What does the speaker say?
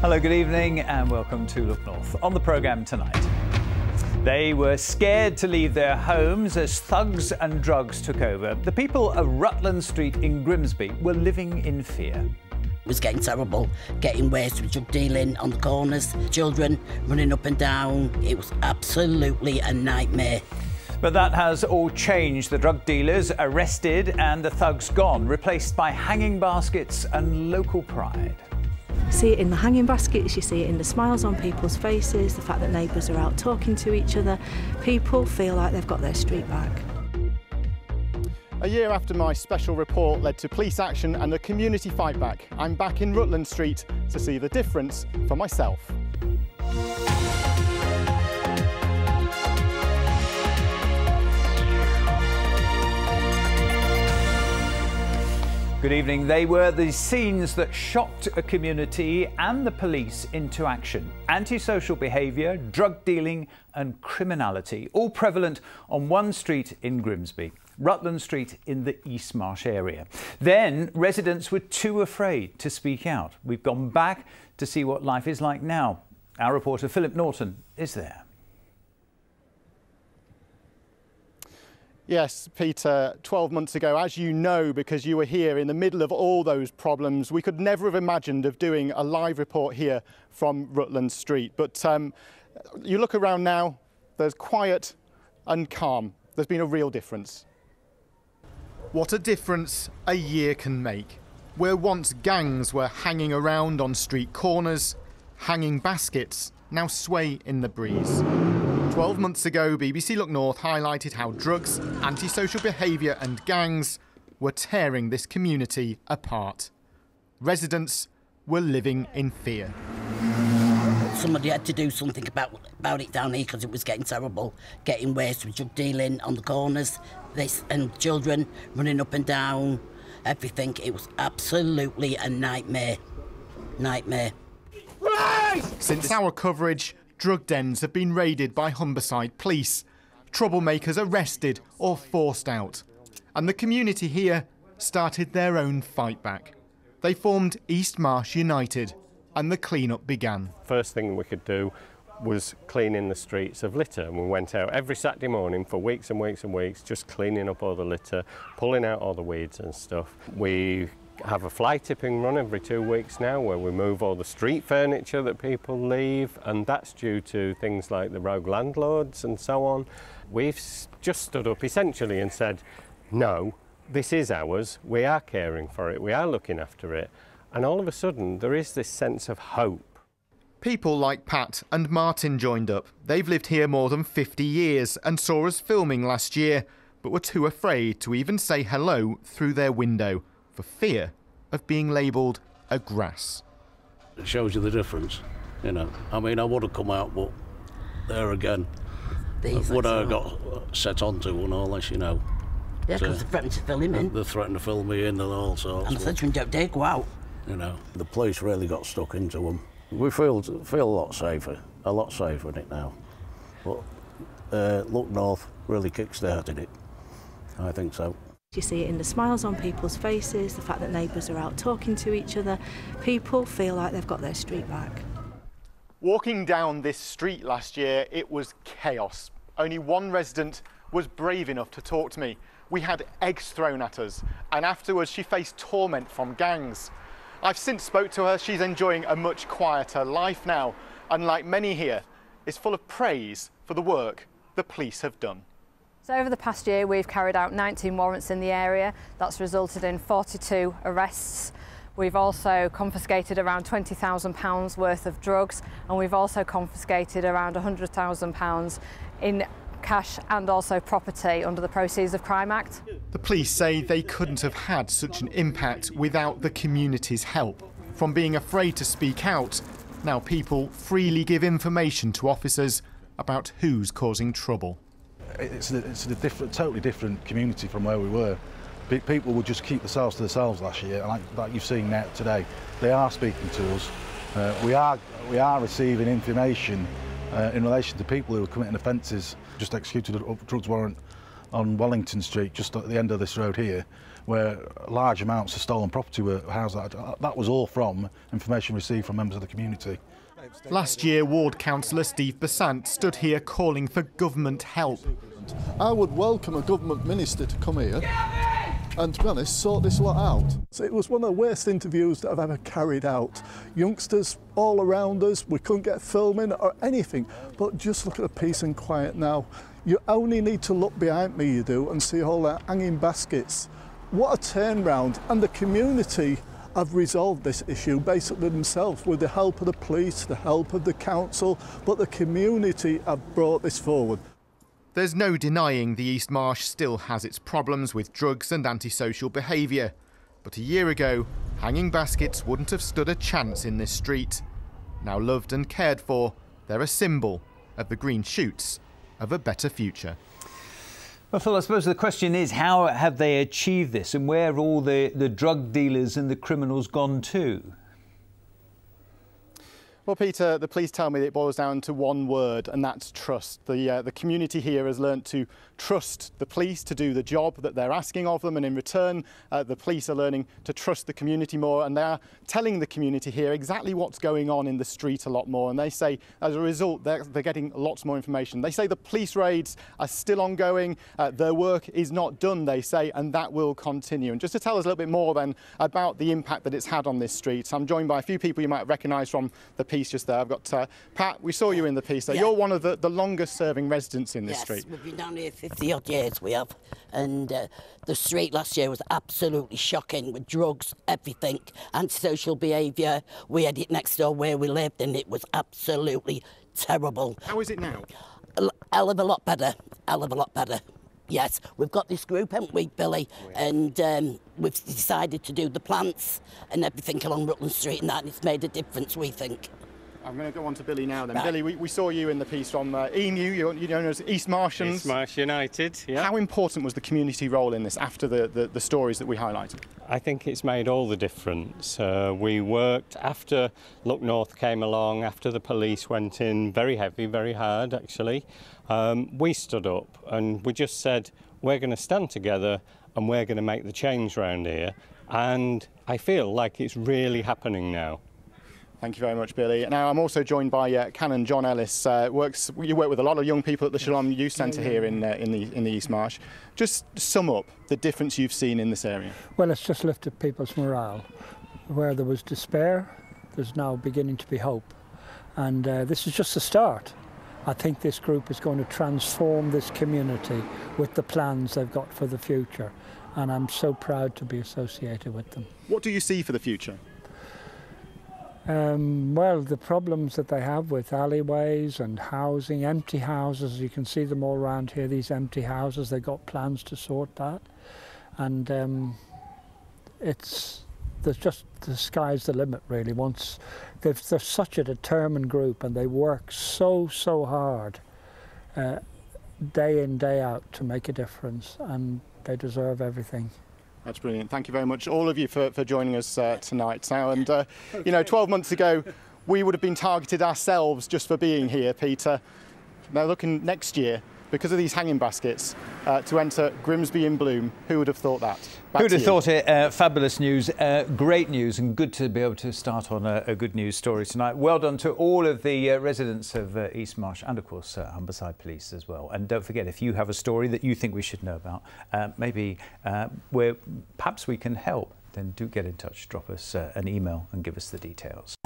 Hello, good evening, and welcome to Look North. On the programme tonight, they were scared to leave their homes as thugs and drugs took over. The people of Rutland Street in Grimsby were living in fear. It was getting terrible, getting worse with drug dealing on the corners, children running up and down. It was absolutely a nightmare. But that has all changed. The drug dealers arrested and the thugs gone, replaced by hanging baskets and local pride. You see it in the hanging baskets, you see it in the smiles on people's faces, the fact that neighbours are out talking to each other. People feel like they've got their street back. A year after my special report led to police action and a community fight back, I'm back in Rutland Street to see the difference for myself. Good evening. They were the scenes that shocked a community and the police into action. Antisocial behaviour, drug dealing and criminality, all prevalent on one street in Grimsby, Rutland Street in the East Marsh area. Then residents were too afraid to speak out. We've gone back to see what life is like now. Our reporter Phillip Norton is there. Yes, Peter, 12 months ago, as you know, because you were here in the middle of all those problems, we could never have imagined of doing a live report here from Rutland Street. But you look around now, there's quiet and calm. There's been a real difference. What a difference a year can make. Where once gangs were hanging around on street corners, hanging baskets now sway in the breeze. 12 months ago, BBC Look North highlighted how drugs, antisocial behaviour and gangs were tearing this community apart. Residents were living in fear. Somebody had to do something about it down here because it was getting terrible, getting worse with drug dealing on the corners, this and children running up and down, everything. It was absolutely a nightmare. Nightmare. Since our coverage, drug dens have been raided by Humberside Police, troublemakers arrested or forced out. And the community here started their own fight back. They formed East Marsh United and the clean-up began. First thing we could do was cleaning the streets of litter, and we went out every Saturday morning for weeks and weeks and weeks just cleaning up all the litter, pulling out all the weeds and stuff. We have a fly tipping run every 2 weeks now where we move all the street furniture that people leave, and that's due to things like the rogue landlords and so on. We've just stood up essentially and said, no, this is ours, we are caring for it, we are looking after it. And all of a sudden there is this sense of hope. People like Pat and Martin joined up. They've lived here more than 50 years and saw us filming last year, but were too afraid to even say hello through their window, for fear of being labelled a grass. It shows you the difference, you know. I mean, I would have come out, but there again, what I got set onto and all this, you know. Yeah, because they threatened to fill him in. They threatened to fill me in and all sorts. And such, don't dare go out. You know, the police really got stuck into them. We feel a lot safer in it now. But Look North really kick-started it, I think so. You see it in the smiles on people's faces, the fact that neighbours are out talking to each other. People feel like they've got their street back. Walking down this street last year, it was chaos. Only one resident was brave enough to talk to me. We had eggs thrown at us, and afterwards she faced torment from gangs. I've since spoke to her. She's enjoying a much quieter life now, and like many here, is full of praise for the work the police have done. So over the past year we've carried out 19 warrants in the area. That's resulted in 42 arrests. We've also confiscated around £20,000 worth of drugs, and we've also confiscated around £100,000 in cash and also property under the Proceeds of Crime Act. The police say they couldn't have had such an impact without the community's help. From being afraid to speak out, now people freely give information to officers about who's causing trouble. It's a different, totally different community from where we were. People would just keep themselves to themselves last year, and like you've seen now today, they are speaking to us. We are receiving information in relation to people who are committing offences. Just executed a drugs warrant on Wellington Street, just at the end of this road here, where large amounts of stolen property were housed. That was all from information received from members of the community. Last year, Ward Councillor Steve Besant stood here calling for government help. I would welcome a government minister to come here and, to be honest, sort this lot out. So it was one of the worst interviews that I've ever carried out. Youngsters all around us, we couldn't get filming or anything, but just look at the peace and quiet now. You only need to look behind me, you do, and see all their hanging baskets. What a turnaround, and the community have resolved this issue basically themselves with the help of the police, the help of the council, but the community have brought this forward. There's no denying the East Marsh still has its problems with drugs and antisocial behaviour. But a year ago, hanging baskets wouldn't have stood a chance in this street. Now loved and cared for, they're a symbol of the green shoots of a better future. Well, Phil, I suppose the question is, how have they achieved this, and where have all the drug dealers and the criminals gone to? Well, Peter, the police tell me that it boils down to one word, and that's trust. The community here has learnt to trust the police to do the job that they're asking of them, and in return, the police are learning to trust the community more, and they are telling the community here exactly what's going on in the street a lot more, and they say, as a result, they're getting lots more information. They say the police raids are still ongoing, their work is not done, they say, and that will continue. And just to tell us a little bit more, then, about the impact that it's had on this street, I'm joined by a few people you might recognise from the piece just there. I've got Pat, we saw you in the piece there. Yeah. You're one of the longest serving residents in this street. Yes, we've been down here 50 odd years we have, and the street last year was absolutely shocking with drugs, everything, antisocial behaviour. We had it next door where we lived and it was absolutely terrible. How is it now? A hell of a lot better, hell of a lot better. Yes, we've got this group, haven't we, Billy? Oh, yeah. And we've decided to do the plants and everything along Rutland Street and that, and it's made a difference, we think. I'm going to go on to Billy now then. Right. Billy, we saw you in the piece from EMU, you're known as East Marshans. East Marsh United, yeah. How important was the community role in this after the stories that we highlighted? I think it's made all the difference. We worked after Look North came along, after the police went in, very heavy, very hard actually. We stood up and we just said, we're going to stand together and we're going to make the change round here. And I feel like it's really happening now. Thank you very much, Billy. Now, I'm also joined by Canon John Ellis. You work with a lot of young people at the Shalom Youth Centre here in the East Marsh. Just sum up the difference you've seen in this area. Well, it's just lifted people's morale. Where there was despair, there's now beginning to be hope. And this is just the start. I think this group is going to transform this community with the plans they've got for the future. And I'm so proud to be associated with them. What do you see for the future? Well, the problems that they have with alleyways and housing, empty houses, you can see them all around here, these empty houses, they've got plans to sort that. And there's just, the sky's the limit really. Once they're such a determined group and they work so hard, day in, day out to make a difference, and they deserve everything. That's brilliant. Thank you very much, all of you, for joining us tonight. Now, and okay. You know, 12 months ago, we would have been targeted ourselves just for being here, Peter. Now, looking next year, because of these hanging baskets, to enter Grimsby in bloom. Who would have thought that? Back who'd have thought it? Fabulous news, great news, and good to be able to start on a good news story tonight. Well done to all of the residents of East Marsh and, of course, Humberside Police as well. And don't forget, if you have a story that you think we should know about, maybe where perhaps we can help, then do get in touch, drop us an email and give us the details.